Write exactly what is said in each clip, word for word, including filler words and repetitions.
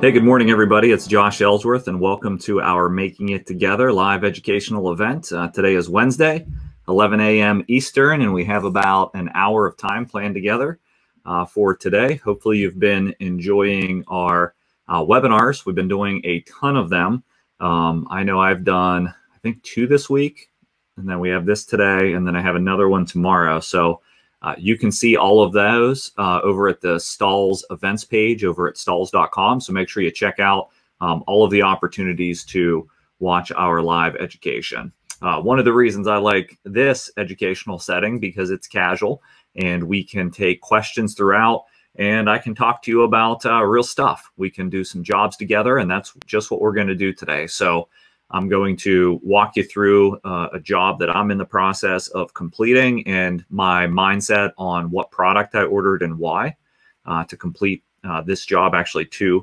Hey, good morning, everybody. It's Josh Ellsworth, and welcome to our Making It Together live educational event. Uh, today is Wednesday, eleven a m Eastern, and we have about an hour of time planned together uh, for today. Hopefully, you've been enjoying our uh, webinars. We've been doing a ton of them. Um, I know I've done, I think, two this week, and then we have this today, and then I have another one tomorrow. So Uh, you can see all of those uh, over at the Stahls events page over at stahls dot com. So make sure you check out um, all of the opportunities to watch our live education. Uh, one of the reasons I like this educational setting because it's casual and we can take questions throughout and I can talk to you about uh, real stuff. We can do some jobs together, and that's just what we're going to do today. So I'm going to walk you through uh, a job that I'm in the process of completing and my mindset on what product I ordered and why uh, to complete uh, this job, actually two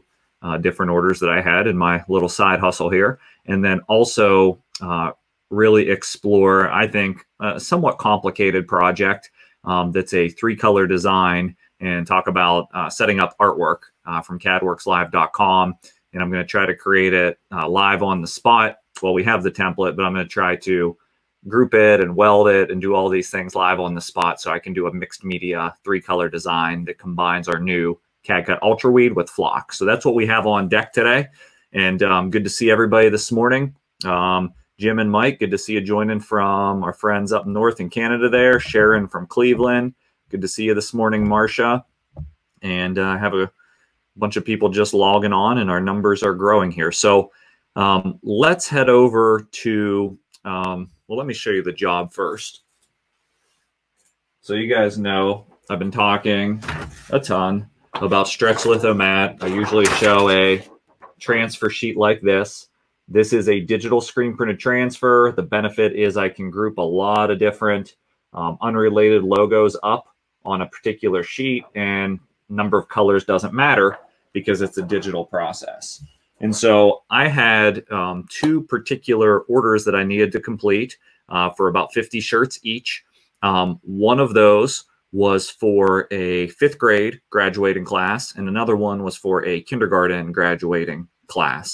uh, different orders that I had in my little side hustle here. And then also uh, really explore, I think, a somewhat complicated project um, that's a three color design and talk about uh, setting up artwork uh, from C A D works live dot com. And I'm going to try to create it uh, live on the spot. Well, we have the template, but I'm going to try to group it and weld it and do all these things live on the spot so I can do a mixed media three color design that combines our new CAD-Cut UltraWeed with Flock. So that's what we have on deck today. And um, good to see everybody this morning. Um, Jim and Mike, good to see you joining from our friends up north in Canada there. Sharon from Cleveland, good to see you this morning, Marsha. And uh, have a bunch of people just logging on, and our numbers are growing here. So um, let's head over to, um, well, let me show you the job first. So you guys know I've been talking a ton about Stretch Litho Matte. I usually show a transfer sheet like this. This is a digital screen printed transfer. The benefit is I can group a lot of different um, unrelated logos up on a particular sheet, and number of colors doesn't matter because it's a digital process. And so I had um, two particular orders that I needed to complete uh, for about fifty shirts each. Um, one of those was for a fifth grade graduating class, and another one was for a kindergarten graduating class.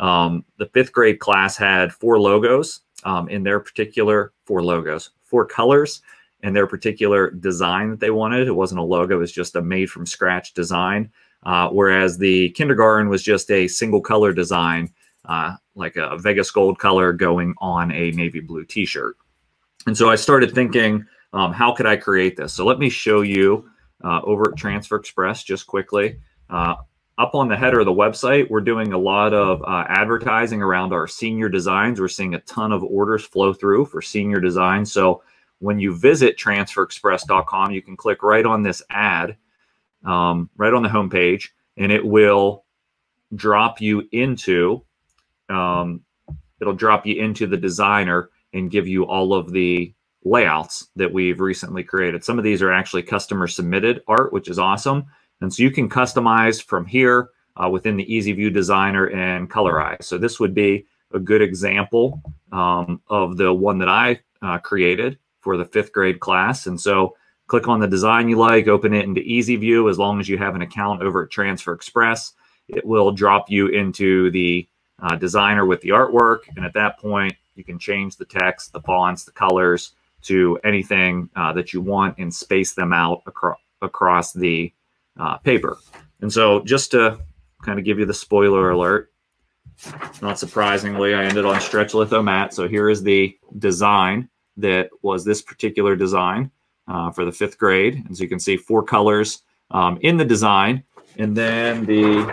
Um, the fifth grade class had four logos um, in their particular, four logos, four colors, and their particular design that they wanted. It wasn't a logo, it was just a made from scratch design. Uh, whereas the kindergarten was just a single color design, uh, like a Vegas gold color going on a navy blue t-shirt. And so I started thinking, um, how could I create this? So let me show you uh, over at Transfer Express just quickly. Uh, up on the header of the website, we're doing a lot of uh, advertising around our senior designs. We're seeing a ton of orders flow through for senior designs. So when you visit transfer express dot com, you can click right on this ad, um, right on the homepage, and it will drop you into um, it'll drop you into the designer and give you all of the layouts that we've recently created. Some of these are actually customer submitted art, which is awesome, and so you can customize from here uh, within the Easy View Designer and colorize. So this would be a good example um, of the one that I uh, created for the fifth grade class. And so click on the design you like, open it into Easy View. As long as you have an account over at Transfer Express, it will drop you into the uh, designer with the artwork. And at that point, you can change the text, the fonts, the colors to anything uh, that you want and space them out acro across the uh, paper. And so just to kind of give you the spoiler alert, not surprisingly, I ended on Stretch Litho Matte. So here is the design that was this particular design uh, for the fifth grade. And so you can see four colors um, in the design. And then the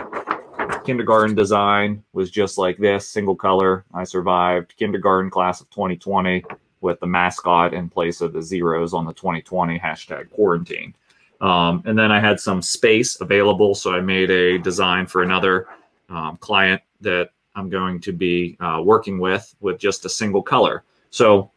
kindergarten design was just like this, single color. I survived kindergarten class of twenty twenty with the mascot in place of the zeros on the twenty twenty hashtag quarantine. Um, and then I had some space available. So I made a design for another um, client that I'm going to be uh, working with with just a single color. So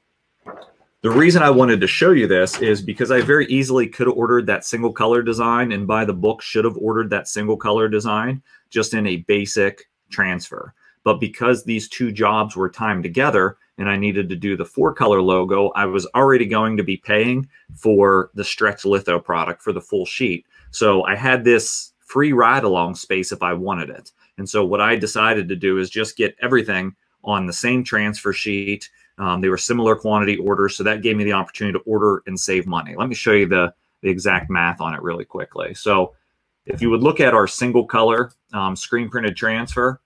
the reason I wanted to show you this is because I very easily could have ordered that single color design, and by the book should have ordered that single color design just in a basic transfer. But because these two jobs were timed together and I needed to do the four color logo, I was already going to be paying for the Stretch Litho product for the full sheet. So I had this free ride along space if I wanted it. And so what I decided to do is just get everything on the same transfer sheet. Um, they were similar quantity orders, so that gave me the opportunity to order and save money. Let me show you the, the exact math on it really quickly. So if you would look at our single color um, screen printed transfer,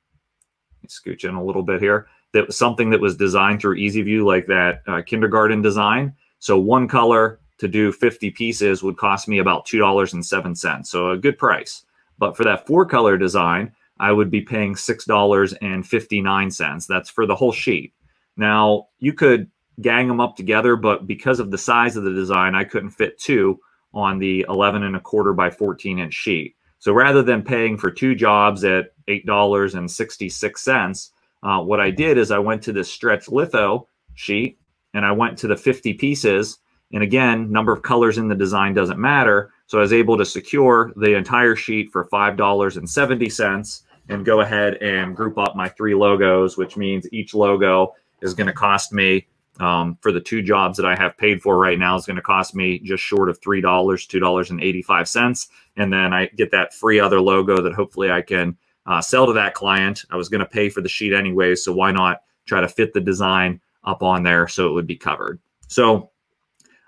let me scooch in a little bit here, that was something that was designed through EasyView, like that uh, kindergarten design. So one color to do fifty pieces would cost me about two dollars and seven cents, so a good price. But for that four color design, I would be paying six dollars and fifty-nine cents. That's for the whole sheet. Now, you could gang them up together, but because of the size of the design, I couldn't fit two on the eleven and a quarter by fourteen inch sheet. So rather than paying for two jobs at eight dollars and sixty-six cents, uh, what I did is I went to this Stretch Litho sheet and I went to the fifty pieces. And again, number of colors in the design doesn't matter. So I was able to secure the entire sheet for five dollars and seventy cents and go ahead and group up my three logos, which means each logo is going to cost me, um, for the two jobs that I have paid for right now, is going to cost me just short of three dollars, two dollars and eighty-five cents. And then I get that free other logo that hopefully I can uh, sell to that client. I was going to pay for the sheet anyway, so why not try to fit the design up on there so it would be covered. So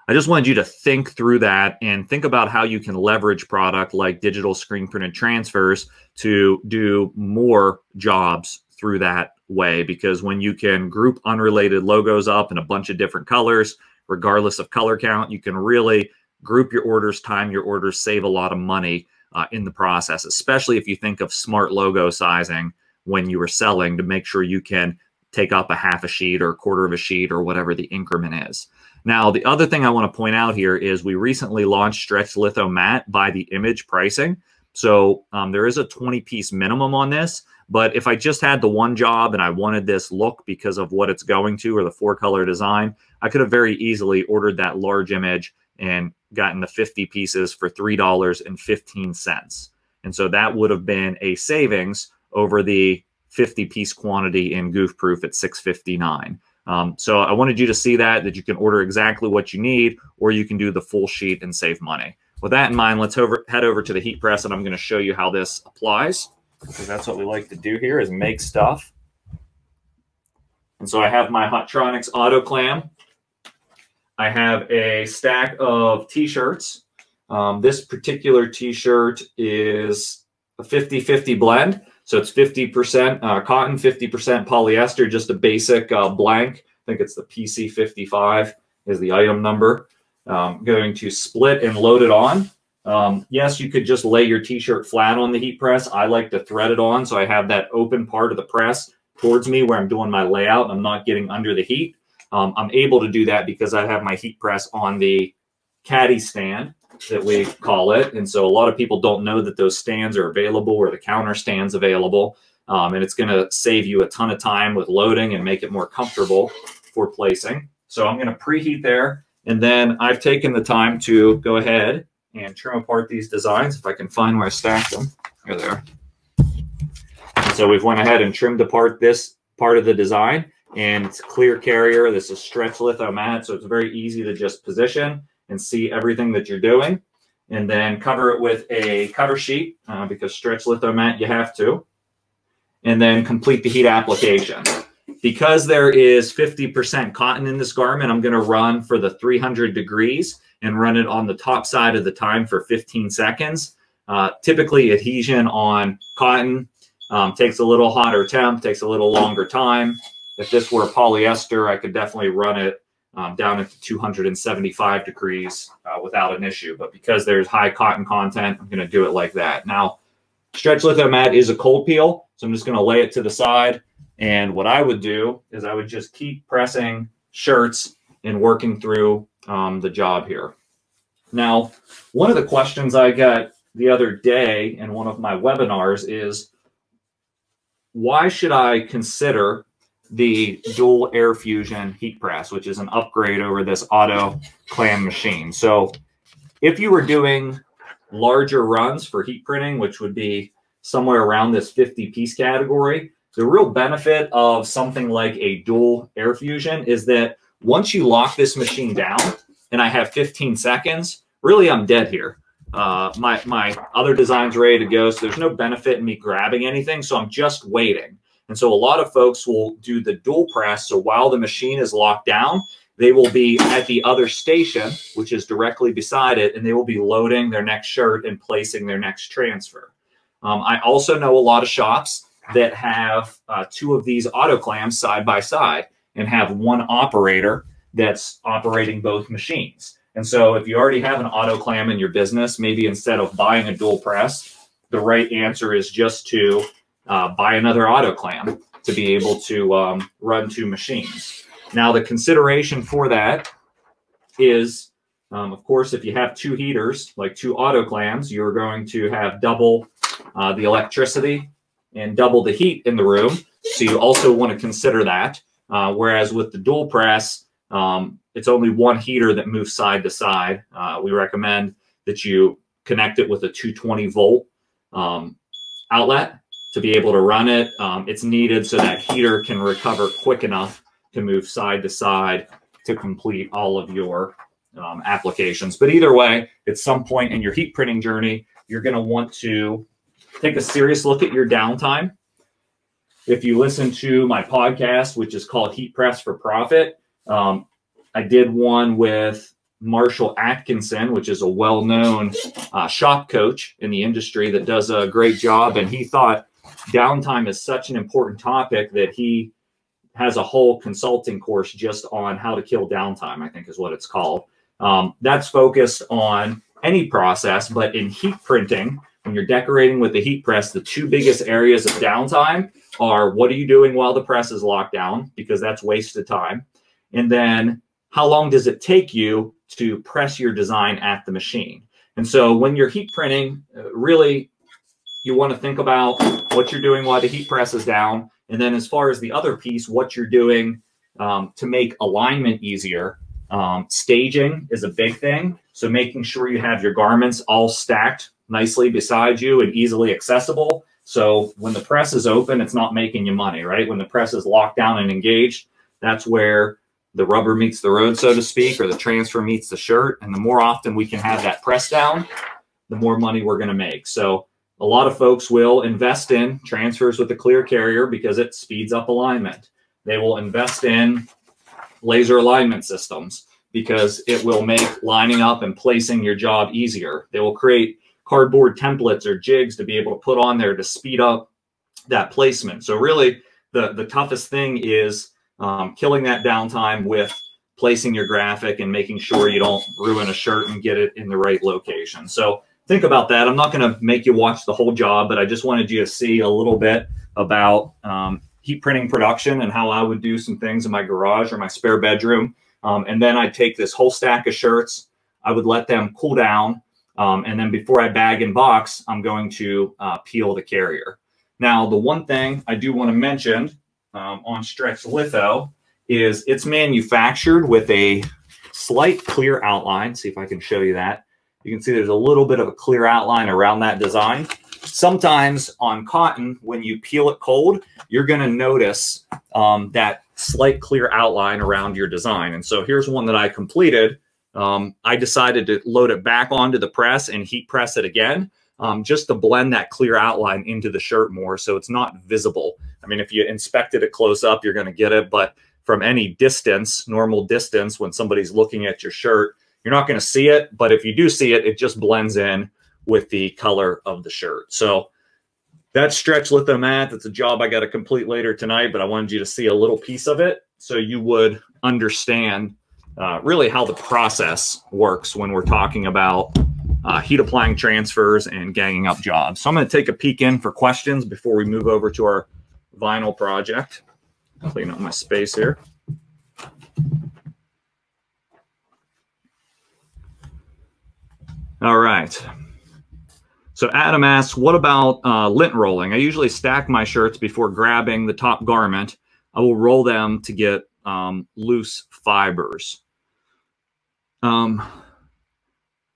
I just wanted you to think through that and think about how you can leverage product like digital screen printed transfers to do more jobs through that way. Because when you can group unrelated logos up in a bunch of different colors, regardless of color count, you can really group your orders, time your orders, save a lot of money uh, in the process, especially if you think of smart logo sizing when you were selling, to make sure you can take up a half a sheet or a quarter of a sheet or whatever the increment is. Now, the other thing I want to point out here is we recently launched Stretch Litho Matte by the image pricing. So um, there is a twenty piece minimum on this, but if I just had the one job and I wanted this look because of what it's going to, or the four color design, I could have very easily ordered that large image and gotten the fifty pieces for three dollars and fifteen cents. And so that would have been a savings over the fifty piece quantity in Goof Proof at six fifty-nine. Um, so I wanted you to see that, that you can order exactly what you need, or you can do the full sheet and save money. With that in mind, let's over, head over to the heat press, and I'm going to show you how this applies, because that's what we like to do here, is make stuff. And so I have my Hotronix Auto Clam. I have a stack of t-shirts. Um, this particular t-shirt is a fifty fifty blend. So it's fifty percent uh, cotton, fifty percent polyester, just a basic uh, blank. I think it's the P C fifty-five is the item number. Um, going to split and load it on. Um, yes, you could just lay your t-shirt flat on the heat press. I like to thread it on, so I have that open part of the press towards me where I'm doing my layout. I'm not getting under the heat. Um, I'm able to do that because I have my heat press on the caddy stand, that we call it. And so a lot of people don't know that those stands are available, or the counter stands available. Um, and it's going to save you a ton of time with loading and make it more comfortable for placing. So I'm going to preheat there. And then I've taken the time to go ahead and trim apart these designs, if I can find where I stacked them. Here they are. And so we've went ahead and trimmed apart this part of the design, and it's clear carrier. This is Stretch Litho Matte, so it's very easy to just position and see everything that you're doing, and then cover it with a cover sheet uh, because Stretch Litho Matte, you have to, and then complete the heat application. Because there is fifty percent cotton in this garment, I'm gonna run for the three hundred degrees and run it on the top side of the time for fifteen seconds. Uh, typically adhesion on cotton um, takes a little hotter temp, takes a little longer time. If this were polyester, I could definitely run it Um, down at two hundred seventy-five degrees uh, without an issue. But because there's high cotton content, I'm going to do it like that. Now, Stretch Litho Matte is a cold peel, so I'm just going to lay it to the side. And what I would do is I would just keep pressing shirts and working through um, the job here. Now, one of the questions I got the other day in one of my webinars is, why should I consider the dual air fusion heat press, which is an upgrade over this auto clam machine? So if you were doing larger runs for heat printing, which would be somewhere around this fifty piece category, the real benefit of something like a dual air fusion is that once you lock this machine down and I have fifteen seconds, really I'm dead here. Uh, my, my other design's ready to go, so there's no benefit in me grabbing anything, so I'm just waiting. And so a lot of folks will do the dual press, so while the machine is locked down, they will be at the other station, which is directly beside it, and they will be loading their next shirt and placing their next transfer. Um, I also know a lot of shops that have uh, two of these auto clams side by side and have one operator that's operating both machines. And so if you already have an auto clam in your business, maybe instead of buying a dual press, the right answer is just to uh, buy another auto clam to be able to um, run two machines. Now, the consideration for that is, um, of course, if you have two heaters, like two autoclams, you're going to have double uh, the electricity and double the heat in the room. So you also want to consider that. Uh, whereas with the dual press, um, it's only one heater that moves side to side. Uh, we recommend that you connect it with a two twenty volt um, outlet to be able to run it. Um, it's needed so that heater can recover quick enough to move side to side to complete all of your um, applications. But either way, at some point in your heat printing journey, you're going to want to take a serious look at your downtime. If you listen to my podcast, which is called Heat Press for Profit, um, I did one with Marshall Atkinson, which is a well-known uh, shop coach in the industry that does a great job. And he thought downtime is such an important topic that he has a whole consulting course just on how to kill downtime, I think is what it's called. Um, that's focused on any process, but in heat printing, when you're decorating with the heat press, the two biggest areas of downtime are what are you doing while the press is locked down, because that's wasted time. And then how long does it take you to press your design at the machine? And so when you're heat printing, really, you want to think about what you're doing while the heat press is down. And then as far as the other piece, what you're doing um, to make alignment easier. Um, staging is a big thing. So making sure you have your garments all stacked nicely beside you and easily accessible. So when the press is open, it's not making you money, right? When the press is locked down and engaged, that's where the rubber meets the road, so to speak, or the transfer meets the shirt. And the more often we can have that press down, the more money we're going to make. So a lot of folks will invest in transfers with the clear carrier because it speeds up alignment. They will invest in laser alignment systems because it will make lining up and placing your job easier. They will create cardboard templates or jigs to be able to put on there to speed up that placement. So really the, the toughest thing is um, killing that downtime with placing your graphic and making sure you don't ruin a shirt and get it in the right location. So think about that. I'm not going to make you watch the whole job, but I just wanted you to see a little bit about um, heat printing production and how I would do some things in my garage or my spare bedroom. Um, and then I'd take this whole stack of shirts. I would let them cool down. Um, and then before I bag and box, I'm going to uh, peel the carrier. Now, the one thing I do want to mention um, on Stretch Litho is it's manufactured with a slight clear outline. See if I can show you that. You can see there's a little bit of a clear outline around that design. Sometimes on cotton, when you peel it cold, you're going to notice um, that slight clear outline around your design. And so here's one that I completed. Um, I decided to load it back onto the press and heat press it again um, just to blend that clear outline into the shirt more so it's not visible. I mean, if you inspected it close up, you're going to get it. But from any distance, normal distance, when somebody's looking at your shirt, you're not going to see it, but if you do see it, it just blends in with the color of the shirt. So that's Stretch Litho Matte. That's a job I got to complete later tonight, but I wanted you to see a little piece of it so you would understand uh, really how the process works when we're talking about uh, heat applying transfers and ganging up jobs. So I'm going to take a peek in for questions before we move over to our vinyl project. Clean up my space here. All right. So Adam asks, what about uh, lint rolling? I usually stack my shirts before grabbing the top garment. I will roll them to get um, loose fibers. Um,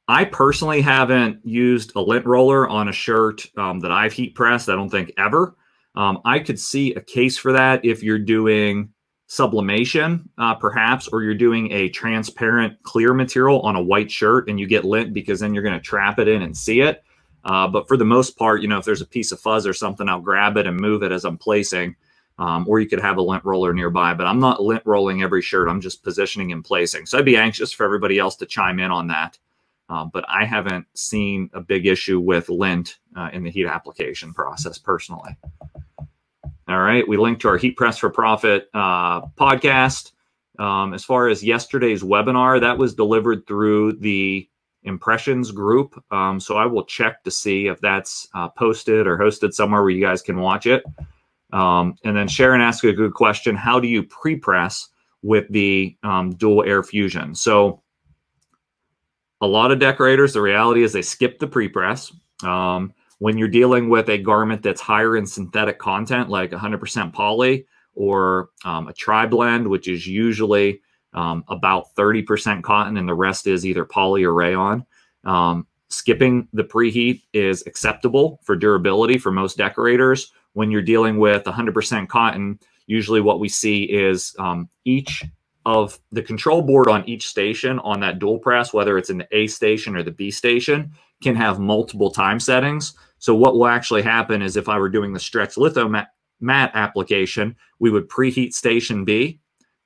I personally haven't used a lint roller on a shirt um, that I've heat pressed. I don't think ever. Um, I could see a case for that if you're doing sublimation, uh, perhaps, or you're doing a transparent clear material on a white shirt and you get lint because then you're going to trap it in and see it. Uh, but for the most part, you know, if there's a piece of fuzz or something, I'll grab it and move it as I'm placing. Um, or you could have a lint roller nearby, but I'm not lint rolling every shirt. I'm just positioning and placing. So I'd be anxious for everybody else to chime in on that. Uh, but I haven't seen a big issue with lint uh, in the heat application process personally. All right. We linked to our Heat Press for Profit uh, podcast. Um, as far as yesterday's webinar, that was delivered through the Impressions group. Um, so I will check to see if that's uh, posted or hosted somewhere where you guys can watch it. Um, and then Sharon asked a good question. How do you pre-press with the um, dual air fusion? So a lot of decorators, the reality is they skip the pre-press. Um, when you're dealing with a garment that's higher in synthetic content, like one hundred percent poly or um, a tri-blend, which is usually um, about thirty percent cotton and the rest is either poly or rayon, um, skipping the preheat is acceptable for durability for most decorators. When you're dealing with one hundred percent cotton, usually what we see is um, each of the control board on each station on that dual press, whether it's in the A station or the B station, can have multiple time settings. So what will actually happen is if I were doing the Stretch Litho Matte application, we would preheat station B,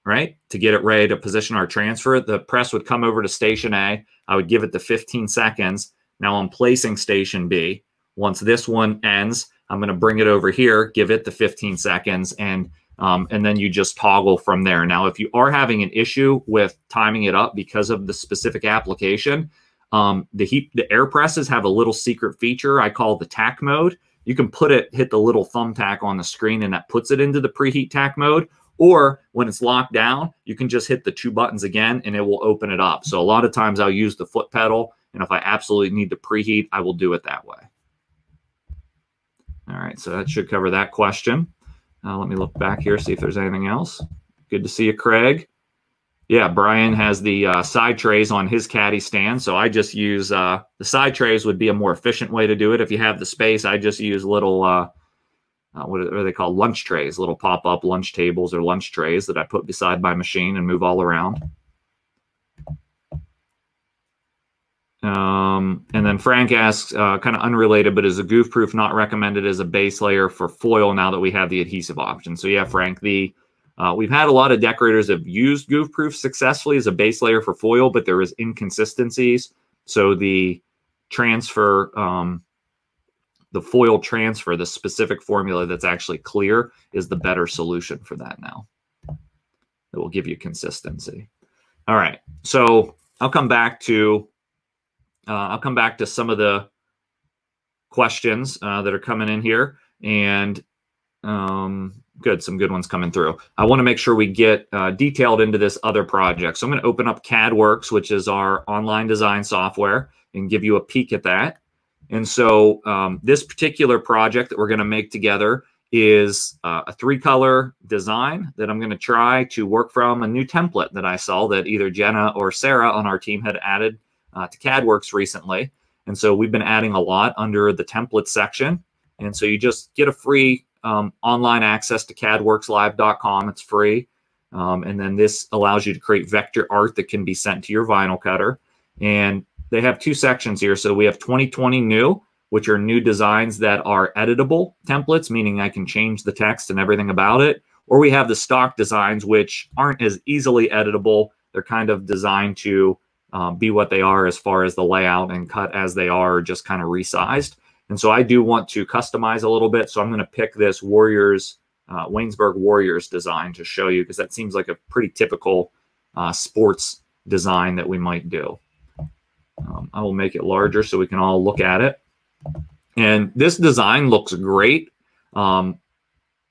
right, to get it ready to position our transfer. The press would come over to station A. I would give it the fifteen seconds. Now I'm placing station B. Once this one ends, I'm going to bring it over here, give it the fifteen seconds, and um, and then you just toggle from there. Now, if you are having an issue with timing it up because of the specific application, um, the heat, the air presses have a little secret feature I call the tack mode. You can put it, hit the little thumbtack on the screen, and that puts it into the preheat tack mode. Or when it's locked down, you can just hit the two buttons again, and it will open it up. So a lot of times I'll use the foot pedal, and if I absolutely need to preheat, I will do it that way. All right, so that should cover that question. Uh, let me look back here, see if there's anything else. Good to see you, Craig. Yeah, Brian has the uh, side trays on his caddy stand, so I just use uh, the side trays would be a more efficient way to do it. If you have the space, I just use little, uh, uh, what are they called, lunch trays, little pop-up lunch tables or lunch trays that I put beside my machine and move all around. Um, and then Frank asks, uh, kind of unrelated, but is a goof proof not recommended as a base layer for foil now that we have the adhesive option? So yeah, Frank, the, uh, we've had a lot of decorators have used goof proof successfully as a base layer for foil, but there is inconsistencies. So the transfer, um, the foil transfer, the specific formula that's actually clear is the better solution for that now. It will give you consistency. All right. So I'll come back to Uh, I'll come back to some of the questions uh, that are coming in here, and um, good, some good ones coming through. I want to make sure we get uh, detailed into this other project. So I'm going to open up CADWorks, which is our online design software, and give you a peek at that. And so um, this particular project that we're going to make together is uh, a three-color design that I'm going to try to work from a new template that I saw that either Jenna or Sarah on our team had added Uh, to CADWorks recently. And so we've been adding a lot under the template section. And so you just get a free um, online access to CADWorks Live dot com. It's free. Um, and then this allows you to create vector art that can be sent to your vinyl cutter. And they have two sections here. So we have twenty twenty new, which are new designs that are editable templates, meaning I can change the text and everything about it. Or we have the stock designs, which aren't as easily editable. They're kind of designed to Um, be what they are as far as the layout and cut as they are, just kind of resized. And so I do want to customize a little bit. So I'm going to pick this Warriors, uh, Waynesburg Warriors design to show you, because that seems like a pretty typical uh, sports design that we might do. Um, I will make it larger so we can all look at it. And this design looks great. Um,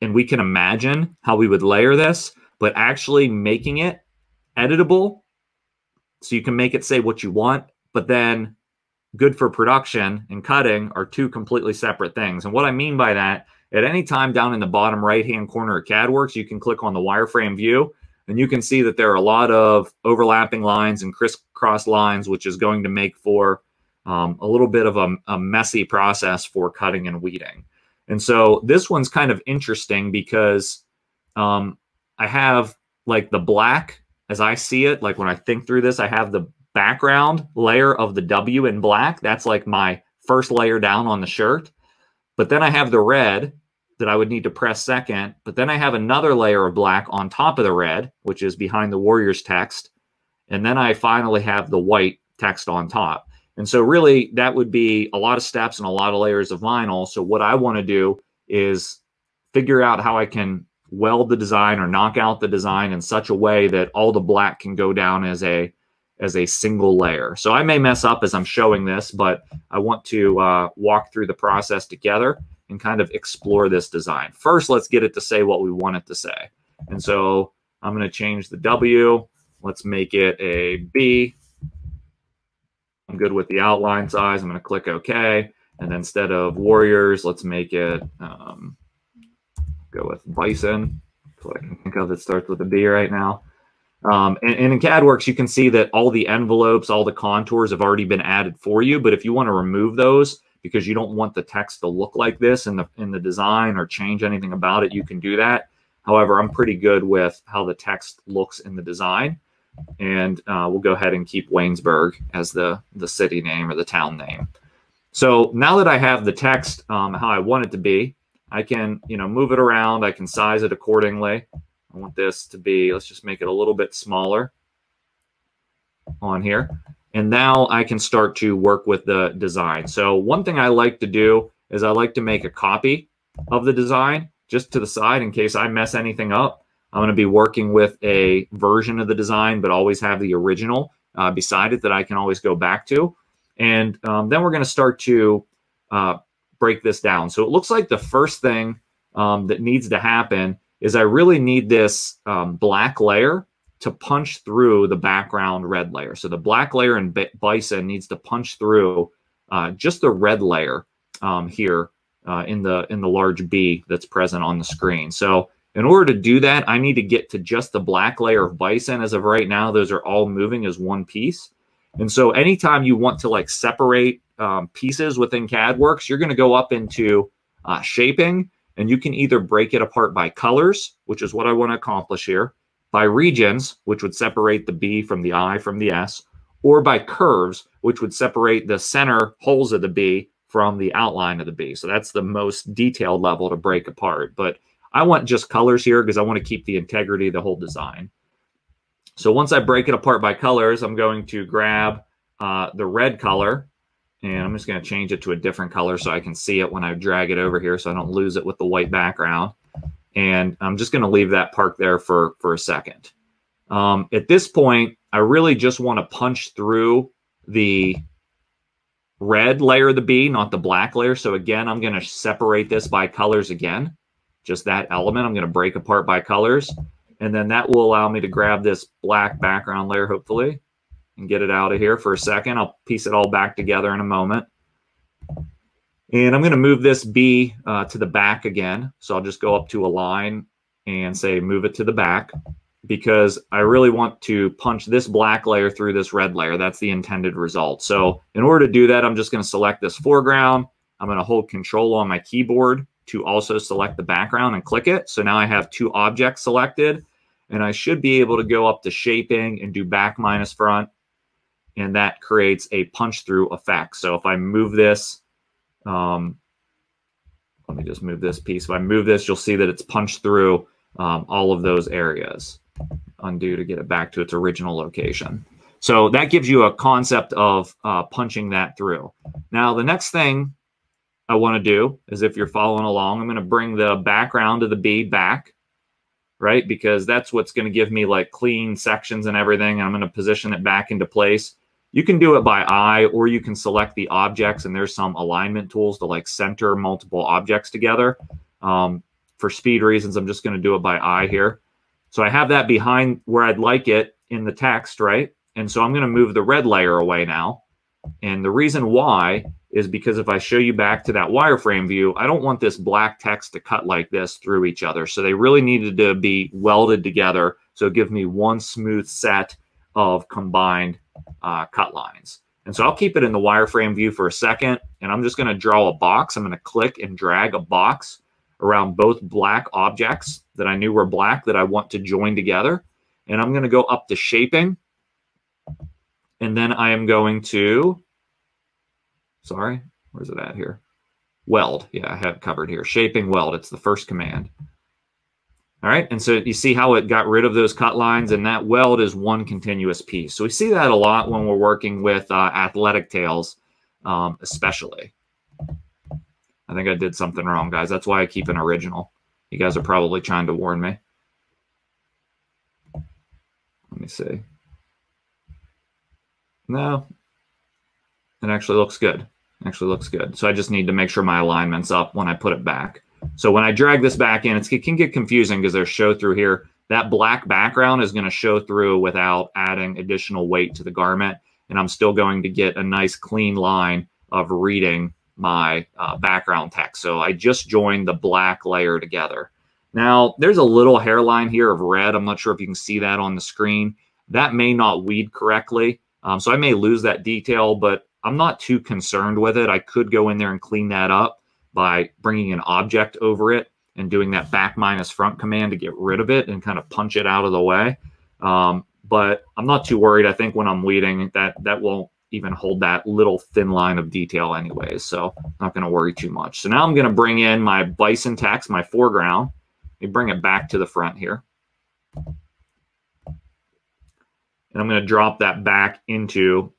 and we can imagine how we would layer this, but actually making it editable so you can make it say what you want, but then good for production and cutting are two completely separate things. And what I mean by that, at any time down in the bottom right-hand corner of CADWorks, you can click on the wireframe view, and you can see that there are a lot of overlapping lines and crisscross lines, which is going to make for um, a little bit of a, a messy process for cutting and weeding. And so this one's kind of interesting because um, I have like the black as I see it, like when I think through this, I have the background layer of the W in black. That's like my first layer down on the shirt. But then I have the red that I would need to press second. But then I have another layer of black on top of the red, which is behind the Warriors text. And then I finally have the white text on top. And so really that would be a lot of steps and a lot of layers of vinyl. So what I want to do is figure out how I can weld the design or knock out the design in such a way that all the black can go down as a as a single layer. So I may mess up as I'm showing this, but I want to uh, walk through the process together and kind of explore this design. First, let's get it to say what we want it to say. And so I'm going to change the W. Let's make it a B. I'm good with the outline size. I'm going to click OK. And then instead of Warriors, let's make it um, go with Bison. That's what I can think of that starts with a B right now. Um, and, and in CADWorks, you can see that all the envelopes, all the contours have already been added for you. But if you want to remove those because you don't want the text to look like this in the, in the design or change anything about it, you can do that. However, I'm pretty good with how the text looks in the design. And uh, we'll go ahead and keep Waynesburg as the, the city name or the town name. So now that I have the text um, how I want it to be, I can you know move it around. I can size it accordingly. I want this to be, let's just make it a little bit smaller on here. And now I can start to work with the design. So one thing I like to do is I like to make a copy of the design just to the side in case I mess anything up. I'm going to be working with a version of the design, but always have the original uh, beside it that I can always go back to. And um, then we're going to start to uh, break this down. So it looks like the first thing um, that needs to happen is I really need this um, black layer to punch through the background red layer. So the black layer in Bison needs to punch through uh, just the red layer um, here uh, in the in the large B that's present on the screen. So in order to do that, I need to get to just the black layer of Bison. As of right now, those are all moving as one piece. And so anytime you want to like separate um, pieces within CADWorks, you're going to go up into uh, shaping. And you can either break it apart by colors, which is what I want to accomplish here, by regions, which would separate the B from the I from the S, or by curves, which would separate the center holes of the B from the outline of the B. So that's the most detailed level to break apart. But I want just colors here because I want to keep the integrity of the whole design. So once I break it apart by colors, I'm going to grab uh, the red color. And I'm just going to change it to a different color so I can see it when I drag it over here so I don't lose it with the white background. And I'm just going to leave that parked there for, for a second. Um, at this point, I really just want to punch through the red layer of the B, not the black layer. So again, I'm going to separate this by colors again. Just that element I'm going to break apart by colors. And then that will allow me to grab this black background layer, hopefully, and get it out of here for a second. I'll piece it all back together in a moment. And I'm going to move this B uh, to the back again. So I'll just go up to Align and say move it to the back because I really want to punch this black layer through this red layer. That's the intended result. So in order to do that, I'm just going to select this foreground. I'm going to hold Control on my keyboard to also select the background and click it. So now I have two objects selected. And I should be able to go up to Shaping and do Back minus Front. And that creates a punch through effect. So if I move this, um, let me just move this piece. If I move this, you'll see that it's punched through um, all of those areas. Undo to get it back to its original location. So that gives you a concept of uh, punching that through. Now, the next thing I want to do is if you're following along, I'm going to bring the background of the B back, right? Because that's what's going to give me like clean sections and everything. And I'm going to position it back into place. You can do it by eye, or you can select the objects, and there's some alignment tools to like center multiple objects together. Um, for speed reasons, I'm just going to do it by eye here. So I have that behind where I'd like it in the text, right? And so I'm going to move the red layer away now. And the reason why is because if I show you back to that wireframe view, I don't want this black text to cut like this through each other. So they really needed to be welded together. So give me one smooth set of combined uh, cut lines. And so I'll keep it in the wireframe view for a second, and I'm just going to draw a box. I'm going to click and drag a box around both black objects that I knew were black that I want to join together. and I'm going to go up to shaping. And then I am going to, sorry, where's it at here? Weld. Yeah, I have it covered here. Shaping, weld. It's the first command. All right. And so you see how it got rid of those cut lines, and that weld is one continuous piece. So we see that a lot when we're working with uh, athletic tails, um, especially. I think I did something wrong, guys. That's why I keep an original. You guys are probably trying to warn me. Let me see. No, it actually looks good. Actually looks good. So I just need to make sure my alignment's up when I put it back. So when I drag this back in, it's, it can get confusing because there's show through here. That black background is going to show through without adding additional weight to the garment. And I'm still going to get a nice clean line of reading my uh, background text. So I just joined the black layer together. Now there's a little hairline here of red. I'm not sure if you can see that on the screen. That may not weed correctly. Um, so I may lose that detail, but I'm not too concerned with it. I could go in there and clean that up by bringing an object over it and doing that back minus front command to get rid of it and kind of punch it out of the way. Um, but I'm not too worried. I think when I'm weeding, that that won't even hold that little thin line of detail anyways. So I'm not going to worry too much. So now I'm going to bring in my bison text, my foreground. Let me bring it back to the front here. And I'm going to drop that back into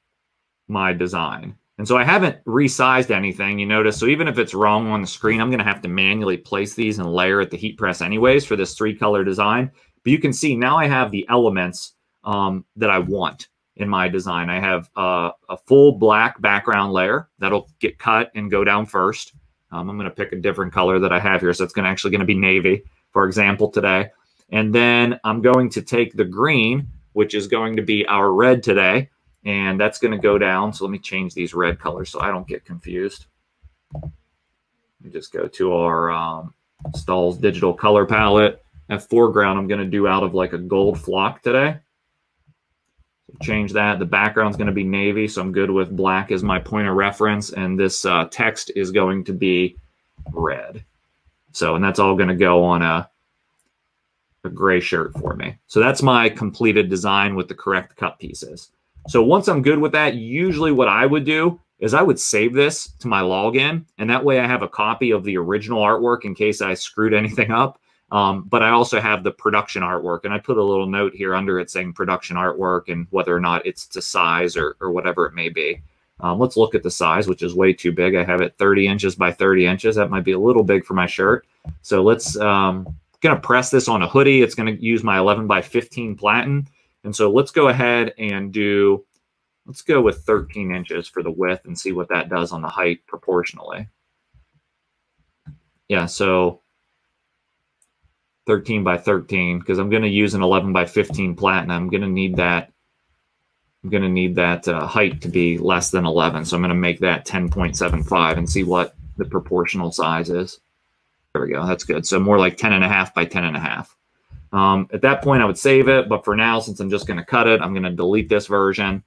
my design. And so I haven't resized anything, you notice. So even if it's wrong on the screen, I'm going to have to manually place these and layer at the heat press anyways for this three color design. But you can see now I have the elements um, that I want in my design. I have uh, a full black background layer that'll get cut and go down first. Um, I'm going to pick a different color that I have here. So it's going to actually going to be navy, for example, today. And then I'm going to take the green, which is going to be our red today. And that's going to go down. So let me change these red colors so I don't get confused. Let me just go to our um, Stahls digital color palette. At foreground, I'm going to do out of like a gold flock today. So change that. The background's going to be navy. So I'm good with black as my point of reference. And this uh, text is going to be red. So, and that's all going to go on a a gray shirt for me. So that's my completed design with the correct cut pieces. So once I'm good with that, usually what I would do is I would save this to my login, and that way I have a copy of the original artwork in case I screwed anything up. Um, but I also have the production artwork, and I put a little note here under it saying production artwork and whether or not it's to size or, or whatever it may be. Um, let's look at the size, which is way too big. I have it thirty inches by thirty inches. That might be a little big for my shirt. So let's um, going to press this on a hoodie. It's going to use my eleven by fifteen platen. And so let's go ahead and do, let's go with thirteen inches for the width and see what that does on the height proportionally. Yeah, so thirteen by thirteen, because I'm going to use an eleven by fifteen platen. I'm going to need that. I'm going to need that uh, height to be less than eleven. So I'm going to make that ten point seven five and see what the proportional size is. There we go. That's good. So more like ten and a half by ten and a half. Um, at that point, I would save it. But for now, since I'm just going to cut it, I'm going to delete this version.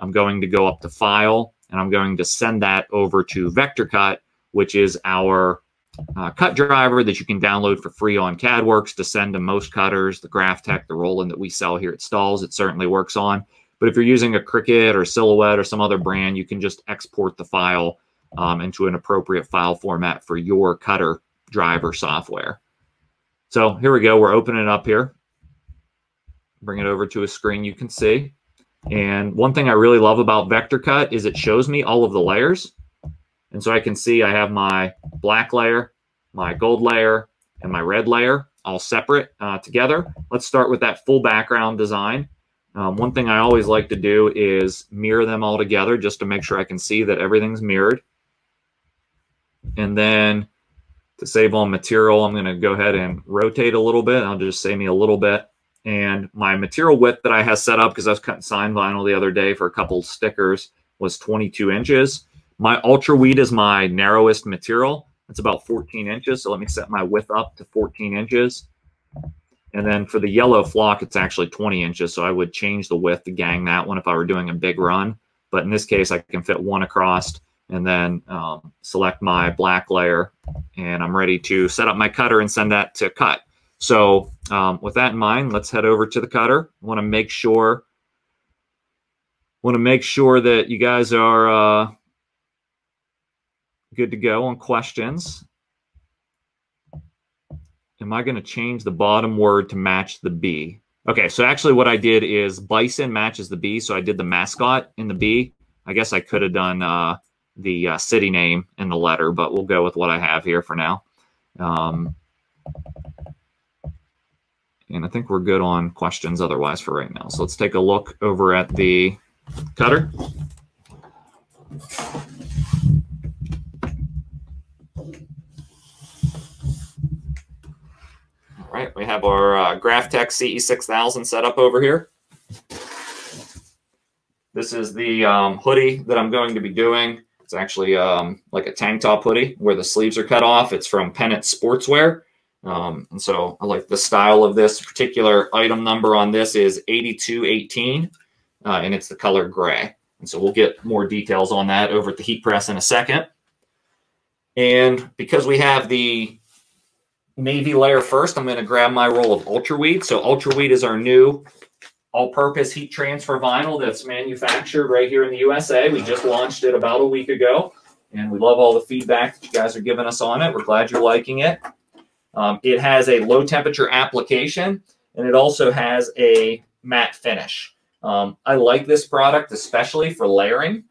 I'm going to go up to File, and I'm going to send that over to VectorCut, which is our uh, cut driver that you can download for free on CADWorks to send to most cutters, the Graphtec, the Roland that we sell here at Stahls. It certainly works on. But if you're using a Cricut or Silhouette or some other brand, you can just export the file um, into an appropriate file format for your cutter driver software. So here we go. We're opening it up here. Bring it over to a screen you can see. And one thing I really love about VectorCut is it shows me all of the layers. And so I can see I have my black layer, my gold layer, and my red layer all separate uh, together. Let's start with that full background design. Um, one thing I always like to do is mirror them all together just to make sure I can see that everything's mirrored. And then to save on material, I'm going to go ahead and rotate a little bit. I'll just save me a little bit. And my material width that I have set up, because I was cutting sign vinyl the other day for a couple stickers, was twenty-two inches. My UltraWeed is my narrowest material. It's about fourteen inches. So let me set my width up to fourteen inches. And then for the yellow flock, it's actually twenty inches. So I would change the width to gang that one if I were doing a big run. But in this case, I can fit one across. And then um, select my black layer, and I'm ready to set up my cutter and send that to cut. So Um, with that in mind, let's head over to the cutter. I want to make sure, want to make sure that you guys are uh, good to go on questions. Am I going to change the bottom word to match the B? Okay, so actually what I did is bison matches the B, so I did the mascot in the B. I guess I could have done uh, the uh, city name in the letter, but we'll go with what I have here for now. Um, and I think we're good on questions otherwise for right now. So let's take a look over at the cutter. All right, we have our uh, Graphtec C E six thousand set up over here. This is the um, hoodie that I'm going to be doing. It's actually um, like a tank top hoodie where the sleeves are cut off. It's from Pennant Sportswear. Um, and so I like the style of this particular item number on this is eighty-two eighteen, uh, and it's the color gray. And so we'll get more details on that over at the heat press in a second. And because we have the navy layer first, I'm going to grab my roll of UltraWeed. So UltraWeed is our new all-purpose heat transfer vinyl that's manufactured right here in the U S A. We just launched it about a week ago, and we love all the feedback that you guys are giving us on it. We're glad you're liking it. Um, it has a low-temperature application, and it also has a matte finish. Um, I like this product especially for layering.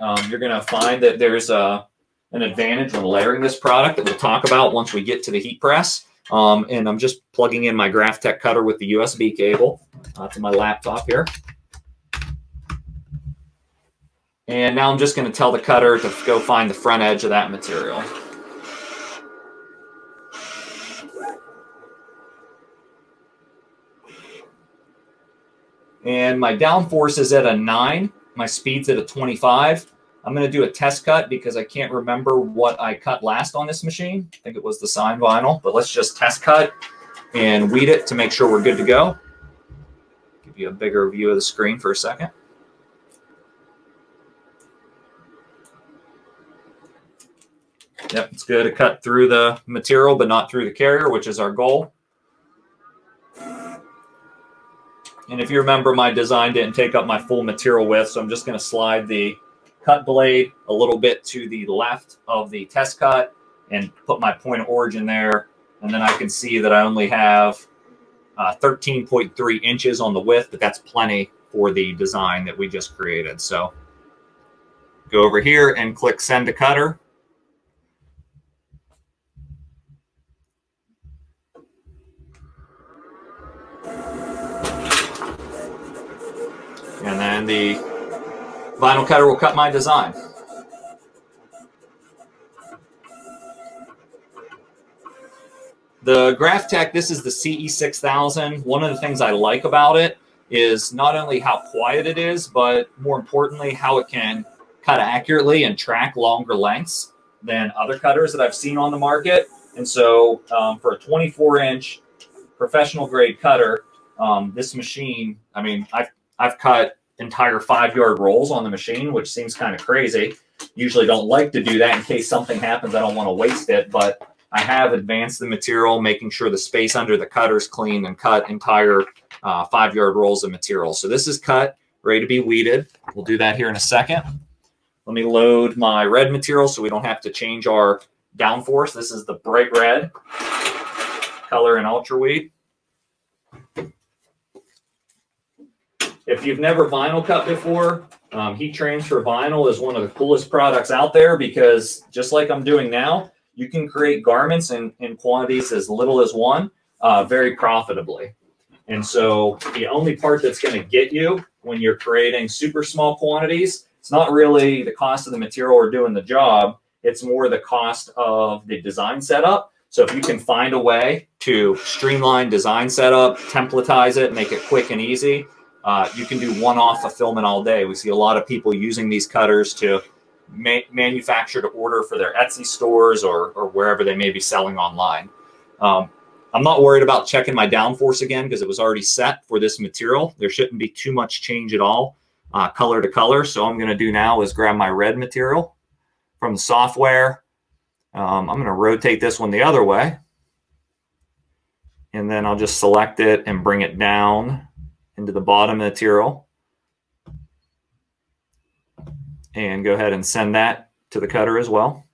Um, you're going to find that there's a an advantage when layering this product that we'll talk about once we get to the heat press. Um, and I'm just plugging in my Graphtec cutter with the U S B cable uh, to my laptop here. And now I'm just going to tell the cutter to go find the front edge of that material. And my downforce is at a nine. My speed's at a twenty-five. I'm going to do a test cut because I can't remember what I cut last on this machine. I think it was the sign vinyl, but let's just test cut and weed it to make sure we're good to go. Give you a bigger view of the screen for a second. Yep, it's good to cut through the material, but not through the carrier, which is our goal. And if you remember, my design didn't take up my full material width, so I'm just going to slide the cut blade a little bit to the left of the test cut and put my point of origin there. And then I can see that I only have uh, thirteen point three inches on the width, but that's plenty for the design that we just created. So go over here and click send to cutter. And then the vinyl cutter will cut my design. The Graphtec, this is the C E six thousand. One of the things I like about it is not only how quiet it is, but more importantly, how it can cut accurately and track longer lengths than other cutters that I've seen on the market. And so um, for a twenty-four inch professional grade cutter, um, this machine, I mean, I've, I've cut entire five yard rolls on the machine, which seems kind of crazy. Usually don't like to do that in case something happens. I don't want to waste it, but I have advanced the material, making sure the space under the cutter is clean and cut entire uh, five yard rolls of material. So this is cut, ready to be weeded. We'll do that here in a second. Let me load my red material so we don't have to change our downforce. This is the bright red color in UltraWeed. If you've never vinyl cut before, um, heat transfer vinyl is one of the coolest products out there because just like I'm doing now, you can create garments in, in quantities as little as one uh, very profitably. And so the only part that's going to get you when you're creating super small quantities, it's not really the cost of the material or doing the job. It's more the cost of the design setup. So if you can find a way to streamline design setup, templatize it, make it quick and easy, Uh, you can do one-off fulfillment all day. We see a lot of people using these cutters to ma manufacture to order for their Etsy stores or, or wherever they may be selling online. Um, I'm not worried about checking my downforce again because it was already set for this material. There shouldn't be too much change at all, uh, color to color. So all I'm going to do now is grab my red material from the software. Um, I'm going to rotate this one the other way. and then I'll just select it and bring it down into the bottom of the material and go ahead and send that to the cutter as well.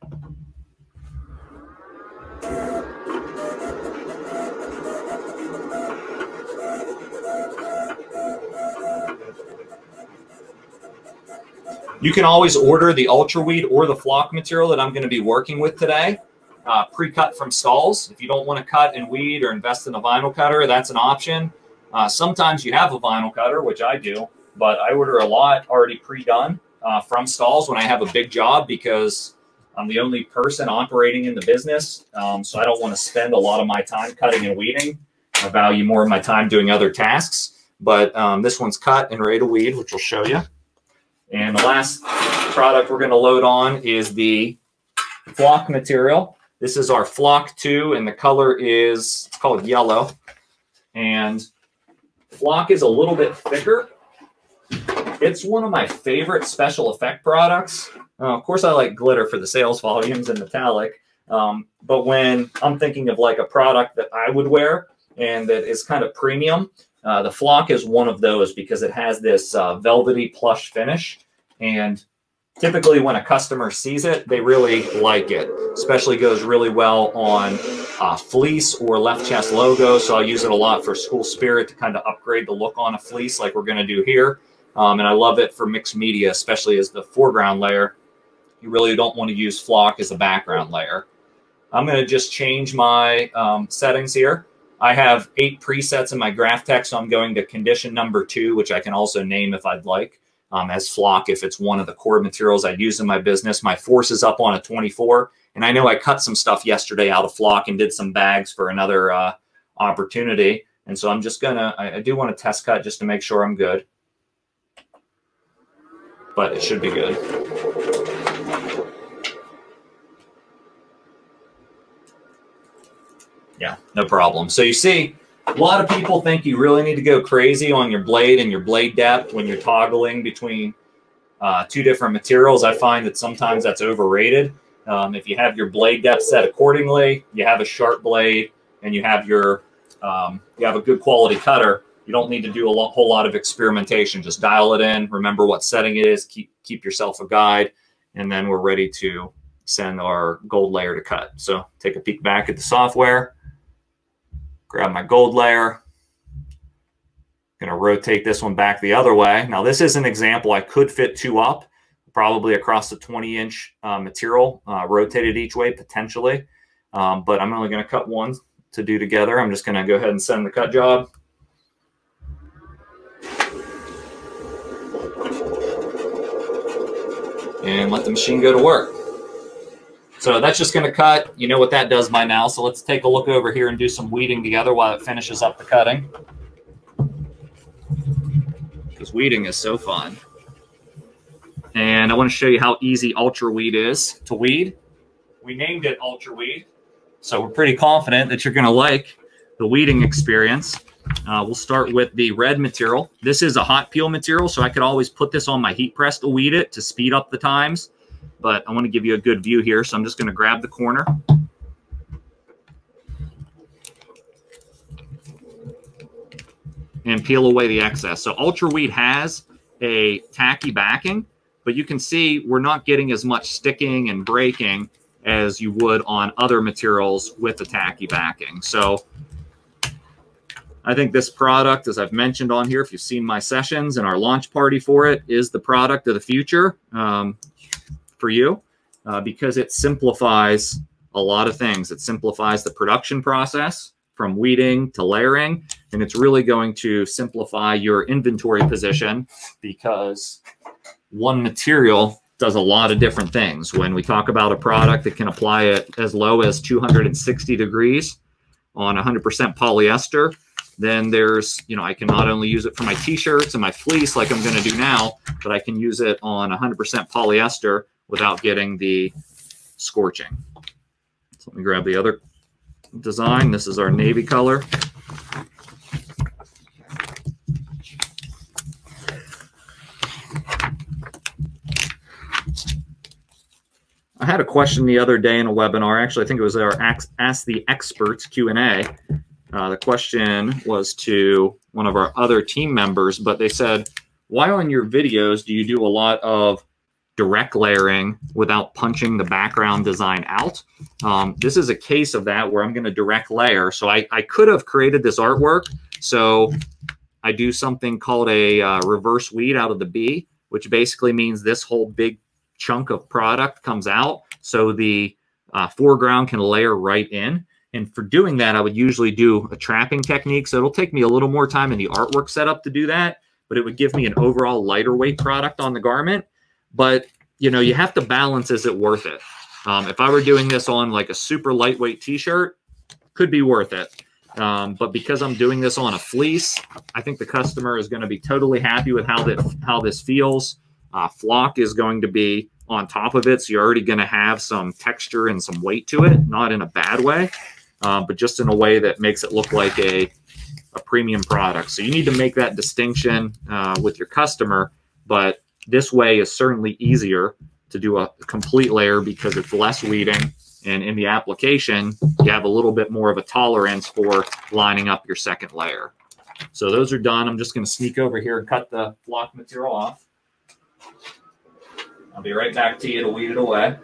You can always order the UltraWeed or the Flock material that I'm going to be working with today, uh, pre-cut from Stahls. If you don't want to cut and weed or invest in a vinyl cutter, that's an option. Uh, sometimes you have a vinyl cutter, which I do, but I order a lot already pre-done uh, from Stahls when I have a big job because I'm the only person operating in the business. Um, so I don't want to spend a lot of my time cutting and weeding. I value more of my time doing other tasks. But um, this one's cut and ready to weed, which I'll show you. And the last product we're going to load on is the Flock material. This is our Flock two, and the color is, it's called yellow. And Flock is a little bit thicker. It's one of my favorite special effect products. Uh, of course, I like glitter for the sales volumes and metallic. Um, but when I'm thinking of like a product that I would wear and that is kind of premium, Uh, the Flock is one of those because it has this uh, velvety plush finish, and typically when a customer sees it, they really like it. Especially goes really well on uh, fleece or left chest logo, so I'll use it a lot for school spirit to kind of upgrade the look on a fleece like we're going to do here. Um, and I love it for mixed media, especially as the foreground layer. You really don't want to use Flock as a background layer. I'm going to just change my um, settings here. I have eight presets in my Graphtec, so I'm going to condition number two, which I can also name if I'd like, um, as Flock if it's one of the core materials I use in my business. My force is up on a twenty-four, and I know I cut some stuff yesterday out of Flock and did some bags for another uh, opportunity. And so I'm just gonna, I, I do want to test cut just to make sure I'm good, but it should be good. Yeah, no problem. So you see, a lot of people think you really need to go crazy on your blade and your blade depth when you're toggling between uh, two different materials. I find that sometimes that's overrated. Um, if you have your blade depth set accordingly, you have a sharp blade, and you have your um, you have a good quality cutter, you don't need to do a lot, whole lot of experimentation. Just dial it in, remember what setting it is, keep, keep yourself a guide, and then we're ready to send our gold layer to cut. So take a peek back at the software. Grab my gold layer. Gonna rotate this one back the other way. Now this is an example. I could fit two up, probably across the twenty inch uh, material, uh, rotated each way potentially. Um, but I'm only gonna cut one to do together. I'm just gonna go ahead and send the cut job. And let the machine go to work. So that's just going to cut. You know what that does by now. So let's take a look over here and do some weeding together while it finishes up the cutting. Because weeding is so fun. And I want to show you how easy UltraWeed is to weed. We named it UltraWeed, so we're pretty confident that you're going to like the weeding experience. Uh, we'll start with the red material. This is a hot peel material, so I could always put this on my heat press to weed it to speed up the times. But I want to give you a good view here, so I'm just going to grab the corner. And peel away the excess. So UltraWeed has a tacky backing, but you can see we're not getting as much sticking and breaking as you would on other materials with the tacky backing. So I think this product, as I've mentioned on here, if you've seen my sessions and our launch party for it, is the product of the future. Um, for you uh, because it simplifies a lot of things. It simplifies the production process from weeding to layering, and it's really going to simplify your inventory position because one material does a lot of different things. When we talk about a product that can apply it as low as two hundred sixty degrees on one hundred percent polyester, then there's, you know, I can not only use it for my t-shirts and my fleece like I'm going to do now, but I can use it on one hundred percent polyester without getting the scorching. So let me grab the other design. This is our navy color. I had a question the other day in a webinar. Actually, I think it was our Ask the Experts Q and A. Uh, the question was to one of our other team members, but they said, why on your videos do you do a lot of direct layering without punching the background design out? Um, this is a case of that where I'm going to direct layer. So I, I could have created this artwork. So I do something called a uh, reverse weed out of the bee, which basically means this whole big chunk of product comes out. So the uh, foreground can layer right in. And for doing that, I would usually do a trapping technique. So it'll take me a little more time in the artwork setup to do that, but it would give me an overall lighter weight product on the garment. But, you know, you have to balance, is it worth it? Um, if I were doing this on like a super lightweight t-shirt, could be worth it. Um, but because I'm doing this on a fleece, I think the customer is going to be totally happy with how, that, how this feels. Uh, Flock is going to be on top of it, so you're already going to have some texture and some weight to it, not in a bad way, uh, but just in a way that makes it look like a, a premium product. So you need to make that distinction uh, with your customer, but this way is certainly easier to do a complete layer because it's less weeding. And in the application, you have a little bit more of a tolerance for lining up your second layer. So those are done. I'm just going to sneak over here and cut the block material off. I'll be right back to you to weed it away.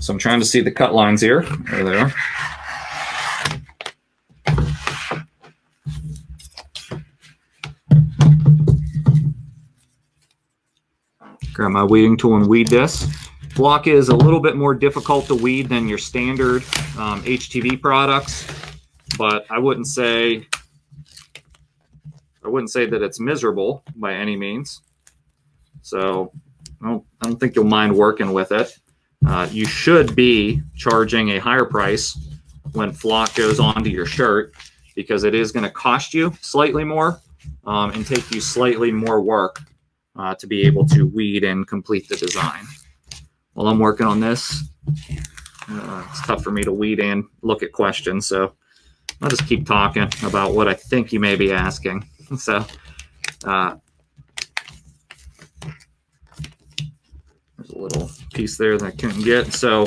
So I'm trying to see the cut lines here. There they are. Grab my weeding tool and weed this. Flock is a little bit more difficult to weed than your standard um, H T V products, but I wouldn't say I wouldn't say that it's miserable by any means. So I don't, I don't think you'll mind working with it. Uh, you should be charging a higher price when Flock goes onto your shirt because it is going to cost you slightly more um, and take you slightly more work uh, to be able to weed and complete the design. While I'm working on this, uh, it's tough for me to weed and look at questions, so I'll just keep talking about what I think you may be asking. So uh, there's a little piece there that I couldn't get. So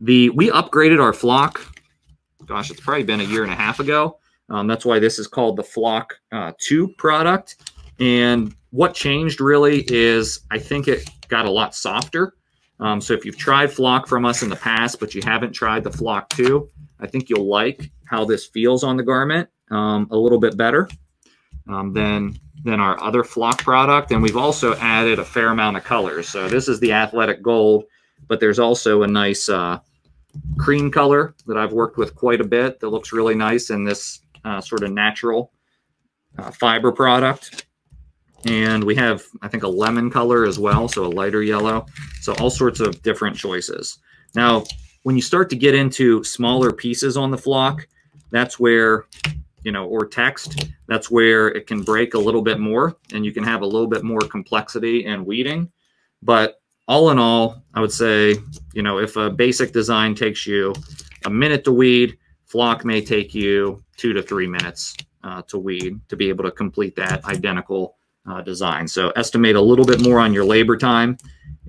the we upgraded our Flock. Gosh, it's probably been a year and a half ago. Um, that's why this is called the Flock uh, two product. And what changed really is I think it got a lot softer. Um, so if you've tried Flock from us in the past, but you haven't tried the Flock two, I think you'll like how this feels on the garment um, a little bit better um, than, than our other Flock product. And we've also added a fair amount of colors. So this is the Athletic Gold, but there's also a nice uh, cream color that I've worked with quite a bit that looks really nice in this uh, sort of natural uh, fiber product. And we have, I think, a lemon color as well, so a lighter yellow. So all sorts of different choices. Now, when you start to get into smaller pieces on the Flock, that's where, you know, or text, that's where it can break a little bit more, and you can have a little bit more complexity and weeding. But all in all, I would say, you know, if a basic design takes you a minute to weed, Flock may take you two to three minutes uh, to weed to be able to complete that identical Uh, design. So estimate a little bit more on your labor time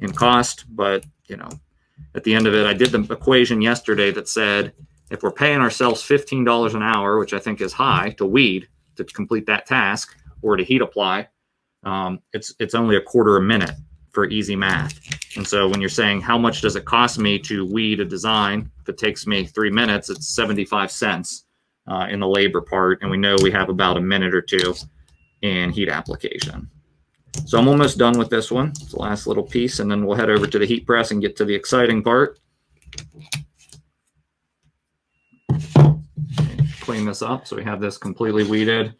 and cost, but you know, at the end of it, I did the equation yesterday that said if we're paying ourselves fifteen dollars an hour, which I think is high, to weed to complete that task or to heat apply, um, it's it's only a quarter a minute for easy math. And so when you're saying how much does it cost me to weed a design, if it takes me three minutes, it's seventy-five cents uh, in the labor part, and we know we have about a minute or two and heat application. So I'm almost done with this one. It's the last little piece, and then we'll head over to the heat press and get to the exciting part. Clean this up so we have this completely weeded.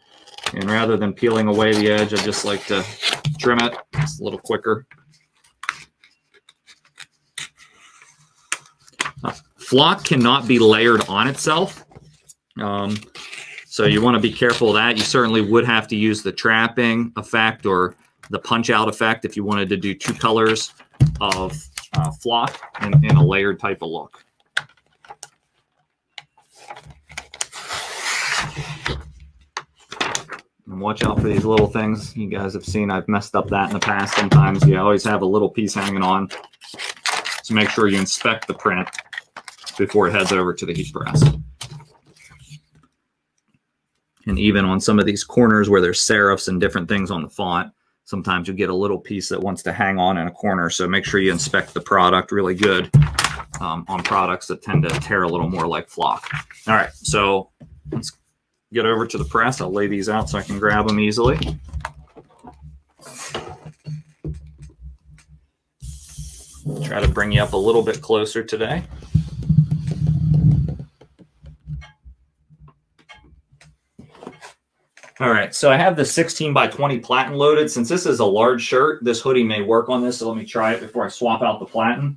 And rather than peeling away the edge, I just like to trim it. It's a little quicker. Uh, Flock cannot be layered on itself. Um, So you want to be careful of that. You certainly would have to use the trapping effect or the punch out effect if you wanted to do two colors of uh, Flock in, in a layered type of look. watch out for these little things. You guys have seen I've messed up that in the past sometimes. You always have a little piece hanging on. So make sure you inspect the print before it heads over to the heat press. And even on some of these corners where there's serifs and different things on the font, sometimes you get a little piece that wants to hang on in a corner. So make sure you inspect the product really good um, on products that tend to tear a little more, like Flock. All right, so let's get over to the press. I'll lay these out so I can grab them easily. Try to bring you up a little bit closer today. All right, so I have the sixteen by twenty platen loaded. Since this is a large shirt, this hoodie may work on this, so let me try it before I swap out the platen.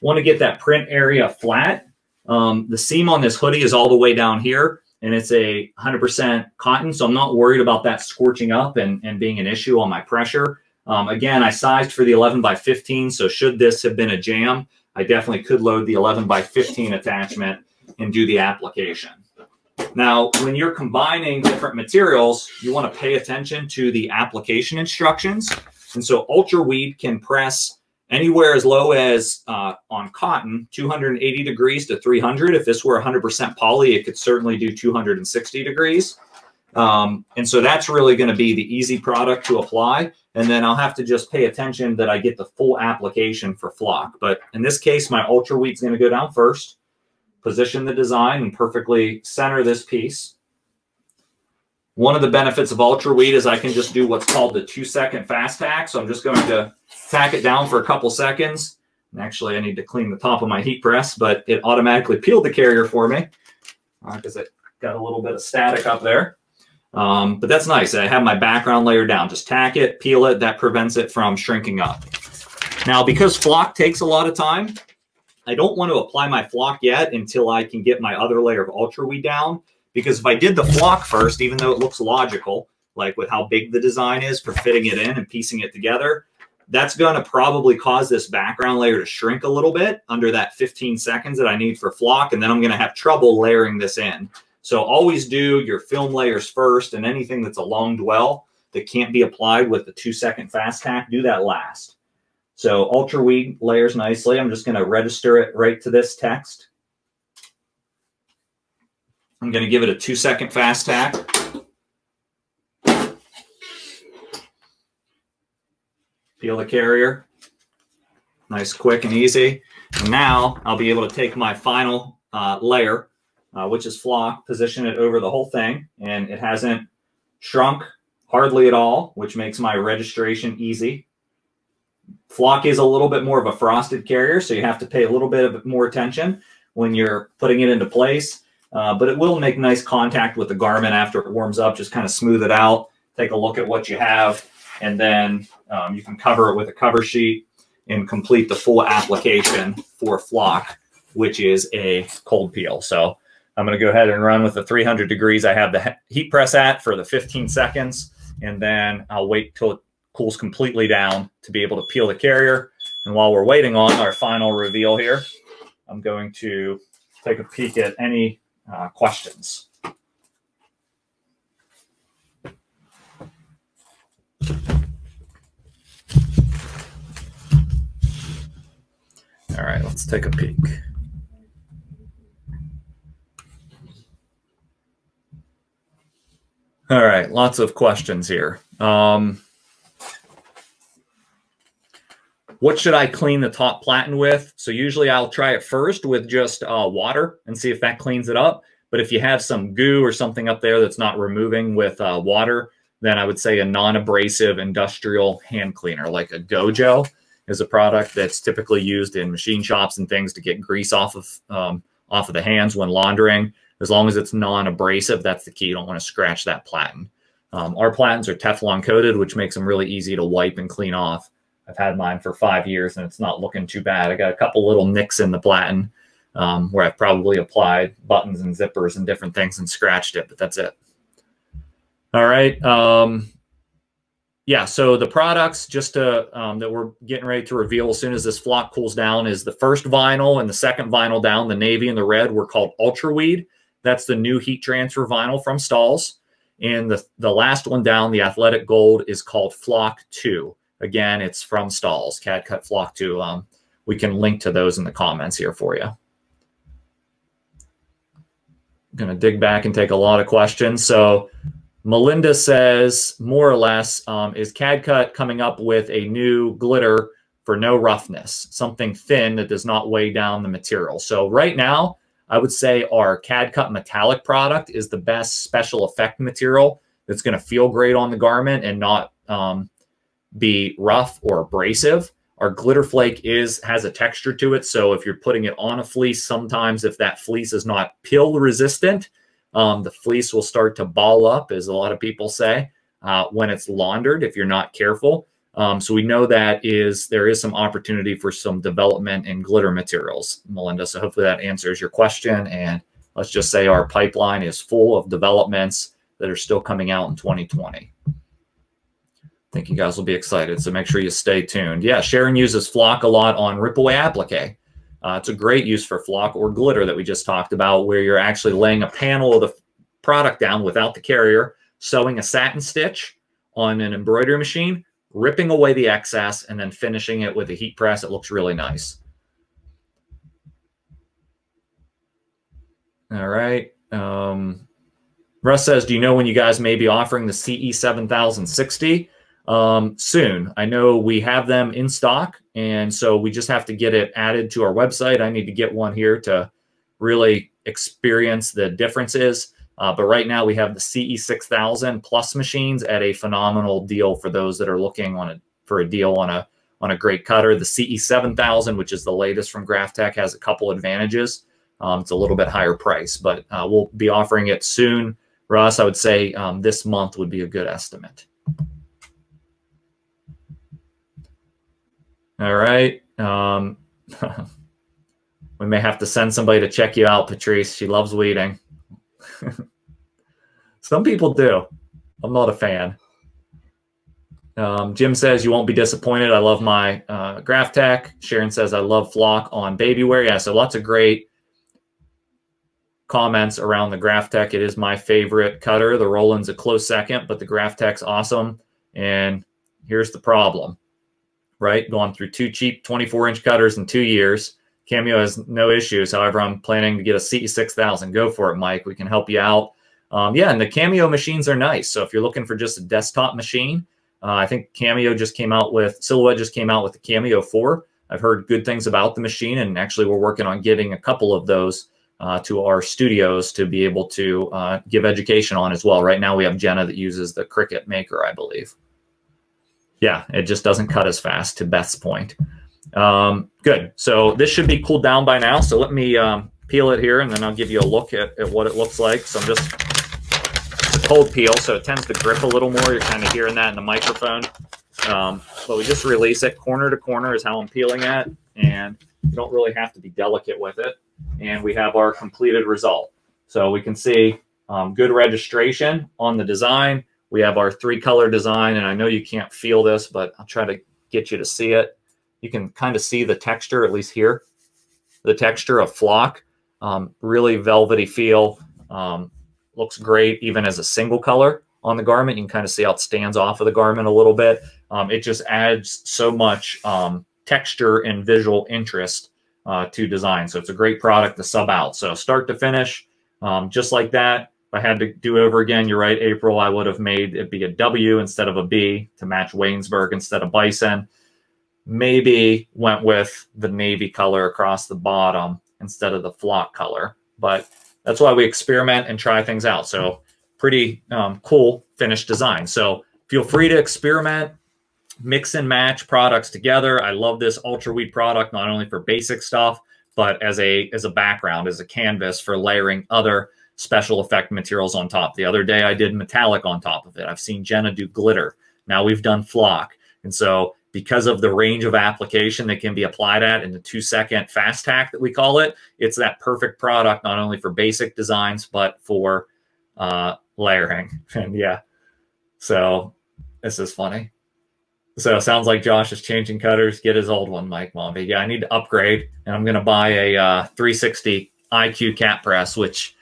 Want to get that print area flat. Um, the seam on this hoodie is all the way down here, and it's a one hundred percent cotton, so I'm not worried about that scorching up and, and being an issue on my pressure. Um, again, I sized for the eleven by fifteen, so should this have been a jam, I definitely could load the eleven by fifteen attachment and do the application. Now, when you're combining different materials, you want to pay attention to the application instructions. And so UltraWeed can press anywhere as low as uh, on cotton, two hundred eighty degrees to three hundred. If this were one hundred percent poly, it could certainly do two hundred sixty degrees. Um, and so that's really going to be the easy product to apply. And then I'll have to just pay attention that I get the full application for Flock. But in this case, my UltraWeed is going to go down first. Position the design and perfectly center this piece. One of the benefits of UltraWeed is I can just do what's called the two second fast tack. So I'm just going to tack it down for a couple seconds. And actually I need to clean the top of my heat press, but it automatically peeled the carrier for me because uh, it got a little bit of static up there. Um, but that's nice. I have my background layer down, just tack it, peel it. That prevents it from shrinking up. Now, because Flock takes a lot of time, I don't want to apply my Flock yet until I can get my other layer of UltraWeed down, because if I did the Flock first, even though it looks logical, like with how big the design is for fitting it in and piecing it together, that's going to probably cause this background layer to shrink a little bit under that fifteen seconds that I need for Flock, and then I'm going to have trouble layering this in. So always do your film layers first, and anything that's a long dwell that can't be applied with the two-second fast tack, do that last. So UltraWeed layers nicely. I'm just going to register it right to this text. I'm going to give it a two second fast tack. Peel the carrier. Nice, quick and easy. And now I'll be able to take my final uh, layer, uh, which is Flock, position it over the whole thing. And it hasn't shrunk hardly at all, which makes my registration easy. Flock is a little bit more of a frosted carrier, so you have to pay a little bit more attention when you're putting it into place. Uh, but it will make nice contact with the garment after it warms up. Just kind of smooth it out, take a look at what you have, and then um, you can cover it with a cover sheet and complete the full application for Flock, which is a cold peel. So I'm going to go ahead and run with the three hundred degrees I have the heat press at for the fifteen seconds, and then I'll wait till it cools completely down to be able to peel the carrier. And while we're waiting on our final reveal here, I'm going to take a peek at any uh, questions. All right, let's take a peek. All right, lots of questions here. Um, What should I clean the top platen with? So usually I'll try it first with just uh, water and see if that cleans it up. But if you have some goo or something up there that's not removing with uh, water, then I would say a non-abrasive industrial hand cleaner, like a Gojo is a product that's typically used in machine shops and things to get grease off of, um, off of the hands when laundering. As long as it's non-abrasive, that's the key. You don't want to scratch that platen. Um, our platens are Teflon coated, which makes them really easy to wipe and clean off. I've had mine for five years and it's not looking too bad. I got a couple little nicks in the platen um, where I've probably applied buttons and zippers and different things and scratched it, but that's it. All right. Um, yeah, so the products just to, um, that we're getting ready to reveal as soon as this Flock cools down is the first vinyl and the second vinyl down, the navy and the red, were called UltraWeed. That's the new heat transfer vinyl from Stahls. And the, the last one down, the athletic gold, is called Flock two. Again, it's from Stahls, CADcut Flock two. Um, we can link to those in the comments here for you. I'm going to dig back and take a lot of questions. So Melinda says, more or less, um, is CADcut coming up with a new glitter for no roughness, something thin that does not weigh down the material? So right now, I would say our CADcut metallic product is the best special effect material that's going to feel great on the garment and not um, be rough or abrasive. Our glitter flake is has a texture to it. So if you're putting it on a fleece, sometimes if that fleece is not pill resistant, um, the fleece will start to ball up, as a lot of people say, uh, when it's laundered, if you're not careful. Um, so we know that is there is some opportunity for some development in glitter materials, Melinda. So hopefully that answers your question. And let's just say our pipeline is full of developments that are still coming out in twenty twenty. I think you guys will be excited. So make sure you stay tuned. Yeah, Sharon uses Flock a lot on ripaway applique. Uh, it's a great use for Flock or glitter that we just talked about, where you're actually laying a panel of the product down without the carrier, sewing a satin stitch on an embroidery machine, ripping away the excess, and then finishing it with a heat press. It looks really nice. All right. Um, Russ says, do you know when you guys may be offering the C E seven thousand sixty? Um, soon. I know we have them in stock, and so we just have to get it added to our website. I need to get one here to really experience the differences. Uh, but right now we have the C E six thousand plus machines at a phenomenal deal for those that are looking on a, for a deal on a, on a great cutter. The C E seven thousand, which is the latest from Graphtec, has a couple advantages. Um, it's a little bit higher price, but uh, we'll be offering it soon. Russ, I would say um, this month would be a good estimate. All right. Um, we may have to send somebody to check you out, Patrice. She loves weeding. Some people do. I'm not a fan. Um, Jim says, you won't be disappointed. I love my uh, Graphtec. Sharon says, I love Flock on baby wear. Yeah, so lots of great comments around the Graphtec. It is my favorite cutter. The Roland's a close second, but the Graphtec's awesome. And here's the problem, right? Going through two cheap twenty-four inch cutters in two years. Cameo has no issues. However, I'm planning to get a C E six thousand. Go for it, Mike. We can help you out. Um, yeah, and the Cameo machines are nice. So if you're looking for just a desktop machine, uh, I think Cameo just came out with, Silhouette just came out with the Cameo four. I've heard good things about the machine, and actually we're working on getting a couple of those uh, to our studios to be able to uh, give education on as well. Right now we have Jenna that uses the Cricut Maker, I believe. Yeah, it just doesn't cut as fast, to Beth's point. Um, good. So this should be cooled down by now. So let me um, peel it here, and then I'll give you a look at, at what it looks like. So I'm just, it's a cold peel, so it tends to grip a little more. You're kind of hearing that in the microphone. Um, but we just release it corner to corner is how I'm peeling it, and you don't really have to be delicate with it. And we have our completed result. So we can see um, good registration on the design. We have our three color design, and I know you can't feel this, but I'll try to get you to see it. You can kind of see the texture, at least here, the texture of Flock. Um, really velvety feel. Um, looks great even as a single color on the garment. You can kind of see how it stands off of the garment a little bit. Um, it just adds so much um, texture and visual interest uh, to design. So it's a great product to sub out. So start to finish, um, just like that. If I had to do over again, you're right, April, I would have made it be a W instead of a B to match Waynesburg instead of Bison. Maybe went with the navy color across the bottom instead of the Flock color. But that's why we experiment and try things out. So pretty um, cool finished design. So feel free to experiment, mix and match products together. I love this UltraWeed product, not only for basic stuff, but as a, as a background, as a canvas for layering other special effect materials on top. The other day I did metallic on top of it. I've seen Jenna do glitter. Now we've done Flock. And so because of the range of application that can be applied at in the two second fast hack that we call it, it's that perfect product, not only for basic designs, but for uh, layering. And yeah, so this is funny. So it sounds like Josh is changing cutters. Get his old one, Mike Momby. Yeah, I need to upgrade, and I'm going to buy a uh, three sixty I Q cat press, which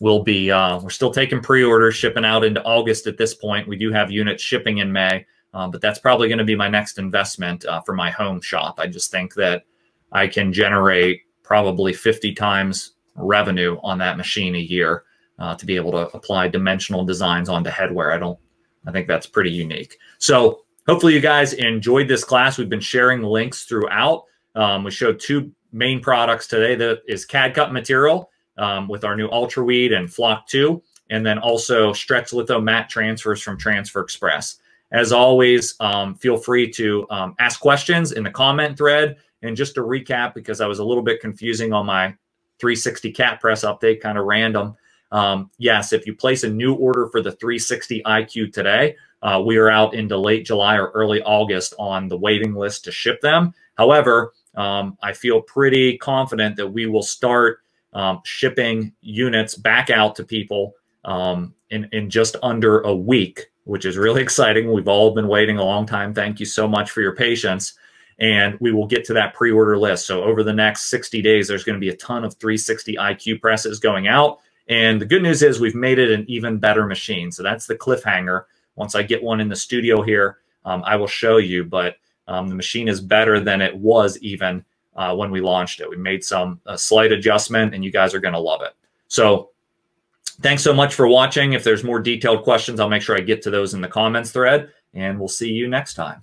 will be, uh, we're still taking pre-orders, shipping out into August at this point. We do have units shipping in May, uh, but that's probably going to be my next investment uh, for my home shop. I just think that I can generate probably fifty times revenue on that machine a year uh, to be able to apply dimensional designs onto headwear. I don't, I think that's pretty unique. So hopefully you guys enjoyed this class. We've been sharing links throughout. Um, we showed two main products today. That is C A D cut material um, with our new UltraWeed and Flock two, and then also Stretch Litho Matte transfers from Transfer Express. As always, um, feel free to um, ask questions in the comment thread. And just to recap, because I was a little bit confusing on my three sixty cat press update, kind of random. Um, yes, if you place a new order for the three sixty I Q today, uh, we are out into late July or early August on the waiting list to ship them. However, um, I feel pretty confident that we will start um, shipping units back out to people um, in, in just under a week, which is really exciting. We've all been waiting a long time. Thank you so much for your patience. And we will get to that pre-order list. So over the next sixty days, there's going to be a ton of three sixty I Q presses going out. And the good news is we've made it an even better machine. So that's the cliffhanger. Once I get one in the studio here, um, I will show you. But um, the machine is better than it was even uh, when we launched it. We made some a slight adjustment, and you guys are going to love it. So thanks so much for watching. If there's more detailed questions, I'll make sure I get to those in the comments thread. And we'll see you next time.